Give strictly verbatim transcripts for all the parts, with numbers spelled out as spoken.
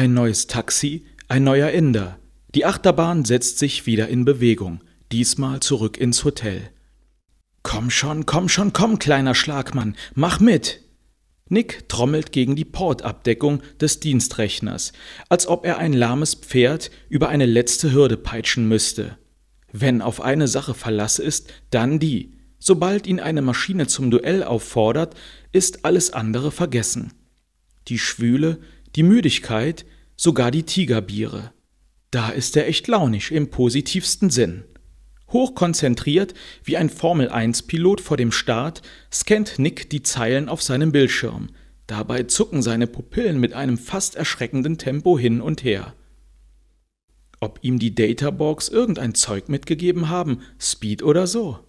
Ein neues Taxi, ein neuer Inder. Die Achterbahn setzt sich wieder in Bewegung, diesmal zurück ins Hotel. »Komm schon, komm schon, komm, kleiner Schlagmann, mach mit!« Nick trommelt gegen die Portabdeckung des Dienstrechners, als ob er ein lahmes Pferd über eine letzte Hürde peitschen müsste. Wenn auf eine Sache Verlass ist, dann die. Sobald ihn eine Maschine zum Duell auffordert, ist alles andere vergessen. Die Schwüle, die Müdigkeit, sogar die Tigerbiere. Da ist er echt launisch im positivsten Sinn. Hochkonzentriert, wie ein Formel eins Pilot vor dem Start, scannt Nick die Zeilen auf seinem Bildschirm. Dabei zucken seine Pupillen mit einem fast erschreckenden Tempo hin und her. Ob ihm die Databorgs irgendein Zeug mitgegeben haben, Speed oder so.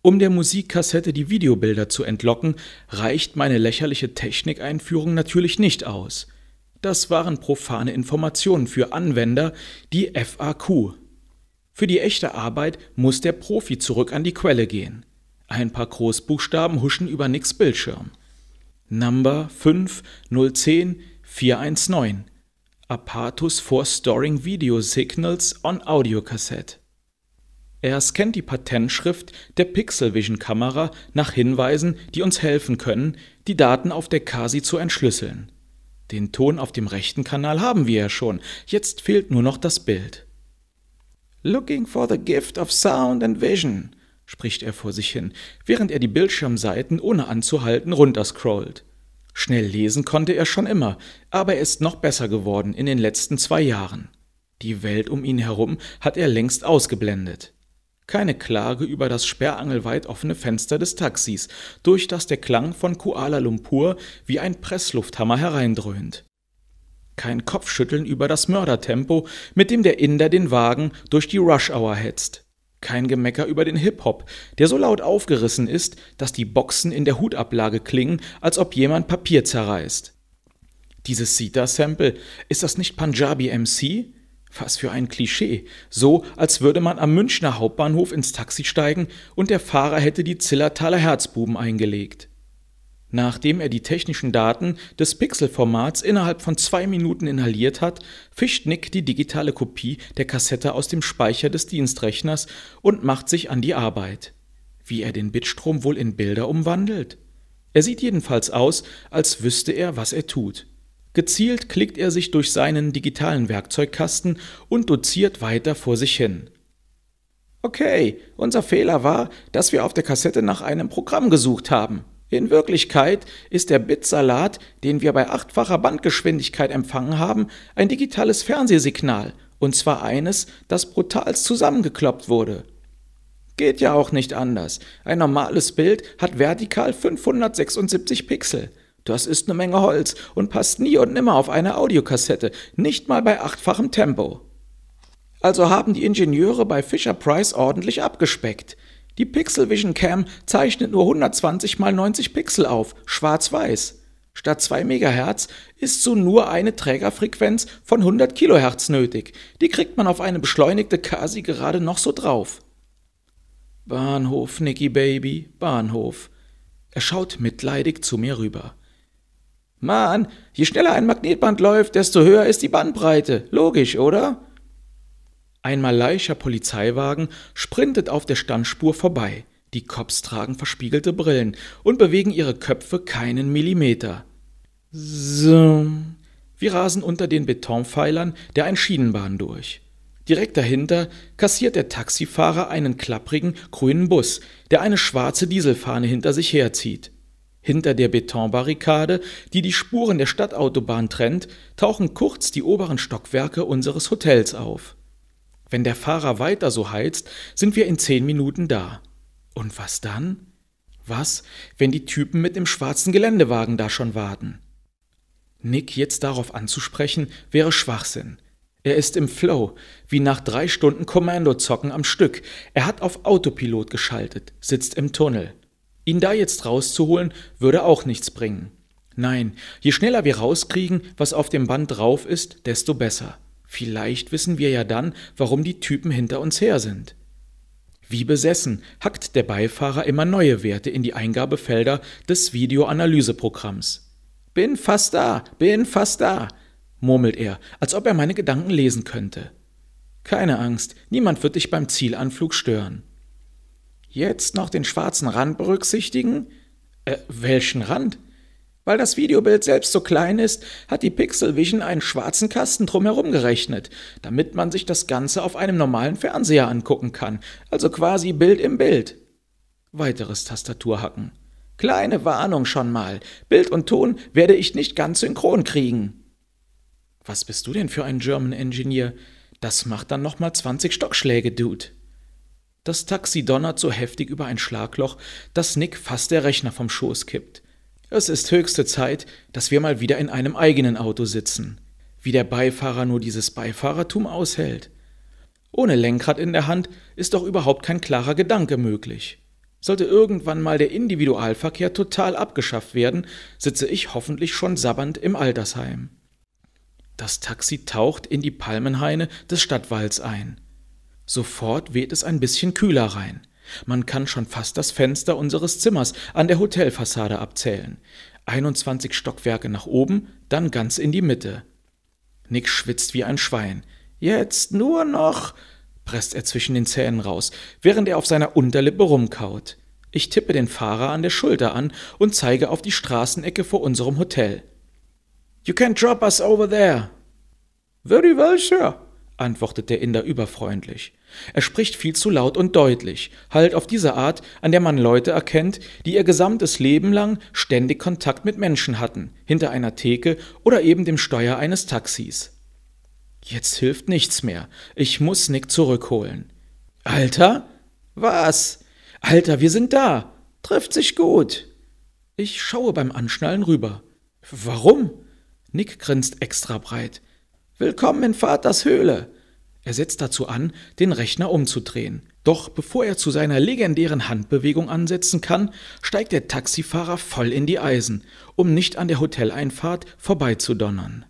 Um der Musikkassette die Videobilder zu entlocken, reicht meine lächerliche Technikeinführung natürlich nicht aus. Das waren profane Informationen für Anwender, die F A Q. Für die echte Arbeit muss der Profi zurück an die Quelle gehen. Ein paar Großbuchstaben huschen über Nicks Bildschirm. Number fünf null eins null vier eins neun. Apparatus for storing video signals on audio cassette. Er scannt die Patentschrift der Pixelvision-Kamera nach Hinweisen, die uns helfen können, die Daten auf der Kasi zu entschlüsseln. Den Ton auf dem rechten Kanal haben wir ja schon, jetzt fehlt nur noch das Bild. »Looking for the gift of sound and vision«, spricht er vor sich hin, während er die Bildschirmseiten ohne anzuhalten runterscrollt. Schnell lesen konnte er schon immer, aber er ist noch besser geworden in den letzten zwei Jahren. Die Welt um ihn herum hat er längst ausgeblendet. Keine Klage über das sperrangelweit offene Fenster des Taxis, durch das der Klang von Kuala Lumpur wie ein Presslufthammer hereindröhnt. Kein Kopfschütteln über das Mördertempo, mit dem der Inder den Wagen durch die Rush-Hour hetzt. Kein Gemecker über den Hip-Hop, der so laut aufgerissen ist, dass die Boxen in der Hutablage klingen, als ob jemand Papier zerreißt. Dieses Sita-Sample, ist das nicht Punjabi M C? Was für ein Klischee, so als würde man am Münchner Hauptbahnhof ins Taxi steigen und der Fahrer hätte die Zillertaler Herzbuben eingelegt. Nachdem er die technischen Daten des Pixelformats innerhalb von zwei Minuten inhaliert hat, fischt Nick die digitale Kopie der Kassette aus dem Speicher des Dienstrechners und macht sich an die Arbeit. Wie er den Bitstrom wohl in Bilder umwandelt? Er sieht jedenfalls aus, als wüsste er, was er tut. Gezielt klickt er sich durch seinen digitalen Werkzeugkasten und doziert weiter vor sich hin. Okay, unser Fehler war, dass wir auf der Kassette nach einem Programm gesucht haben. In Wirklichkeit ist der Bitsalat, den wir bei achtfacher Bandgeschwindigkeit empfangen haben, ein digitales Fernsehsignal, und zwar eines, das brutalst zusammengekloppt wurde. Geht ja auch nicht anders. Ein normales Bild hat vertikal fünfhundertsechsundsiebzig Pixel. Das ist eine Menge Holz und passt nie und nimmer auf eine Audiokassette, nicht mal bei achtfachem Tempo. Also haben die Ingenieure bei Fisher Price ordentlich abgespeckt. Die Pixelvision Cam zeichnet nur hundertzwanzig mal neunzig Pixel auf, schwarz-weiß. Statt zwei Megahertz ist so nur eine Trägerfrequenz von hundert Kilohertz nötig. Die kriegt man auf eine beschleunigte Kasi gerade noch so drauf. Bahnhof, Nicky Baby, Bahnhof. Er schaut mitleidig zu mir rüber. Mann, je schneller ein Magnetband läuft, desto höher ist die Bandbreite. Logisch, oder? Ein malaiischer Polizeiwagen sprintet auf der Standspur vorbei. Die Cops tragen verspiegelte Brillen und bewegen ihre Köpfe keinen Millimeter. So. Wir rasen unter den Betonpfeilern der Einschienenbahn durch. Direkt dahinter kassiert der Taxifahrer einen klapprigen grünen Bus, der eine schwarze Dieselfahne hinter sich herzieht. Hinter der Betonbarrikade, die die Spuren der Stadtautobahn trennt, tauchen kurz die oberen Stockwerke unseres Hotels auf. Wenn der Fahrer weiter so heizt, sind wir in zehn Minuten da. Und was dann? Was, wenn die Typen mit dem schwarzen Geländewagen da schon warten? Nick jetzt darauf anzusprechen, wäre Schwachsinn. Er ist im Flow, wie nach drei Stunden Kommandozocken am Stück. Er hat auf Autopilot geschaltet, sitzt im Tunnel. Ihn da jetzt rauszuholen, würde auch nichts bringen. Nein, je schneller wir rauskriegen, was auf dem Band drauf ist, desto besser. Vielleicht wissen wir ja dann, warum die Typen hinter uns her sind. Wie besessen hackt der Beifahrer immer neue Werte in die Eingabefelder des Videoanalyseprogramms. Bin fast da, bin fast da. murmelt er, als ob er meine Gedanken lesen könnte. Keine Angst, niemand wird dich beim Zielanflug stören. Jetzt noch den schwarzen Rand berücksichtigen? Äh, welchen Rand? Weil das Videobild selbst so klein ist, hat die Pixelvision einen schwarzen Kasten drumherum gerechnet, damit man sich das Ganze auf einem normalen Fernseher angucken kann, also quasi Bild im Bild. Weiteres Tastaturhacken. Kleine Warnung schon mal, Bild und Ton werde ich nicht ganz synchron kriegen. Was bist du denn für ein German Engineer? Das macht dann nochmal zwanzig Stockschläge, Dude. Das Taxi donnert so heftig über ein Schlagloch, dass Nick fast der Rechner vom Schoß kippt. Es ist höchste Zeit, dass wir mal wieder in einem eigenen Auto sitzen. Wie der Beifahrer nur dieses Beifahrertum aushält. Ohne Lenkrad in der Hand ist doch überhaupt kein klarer Gedanke möglich. Sollte irgendwann mal der Individualverkehr total abgeschafft werden, sitze ich hoffentlich schon sabbernd im Altersheim. Das Taxi taucht in die Palmenhaine des Stadtwalds ein. Sofort weht es ein bisschen kühler rein. Man kann schon fast das Fenster unseres Zimmers an der Hotelfassade abzählen. einundzwanzig Stockwerke nach oben, dann ganz in die Mitte. Nick schwitzt wie ein Schwein. Jetzt nur noch, presst er zwischen den Zähnen raus, während er auf seiner Unterlippe rumkaut. Ich tippe den Fahrer an der Schulter an und zeige auf die Straßenecke vor unserem Hotel. You can drop us over there. Very well, sir, antwortet der Inder überfreundlich. Er spricht viel zu laut und deutlich, halt auf diese Art, an der man Leute erkennt, die ihr gesamtes Leben lang ständig Kontakt mit Menschen hatten, hinter einer Theke oder eben dem Steuer eines Taxis. Jetzt hilft nichts mehr. Ich muss Nick zurückholen. Alter? Was? Alter, wir sind da. Trifft sich gut. Ich schaue beim Anschnallen rüber. Warum? Nick grinst extra breit. Willkommen in Vaters Höhle. Er setzt dazu an, den Rechner umzudrehen. Doch bevor er zu seiner legendären Handbewegung ansetzen kann, steigt der Taxifahrer voll in die Eisen, um nicht an der Hoteleinfahrt vorbeizudonnern.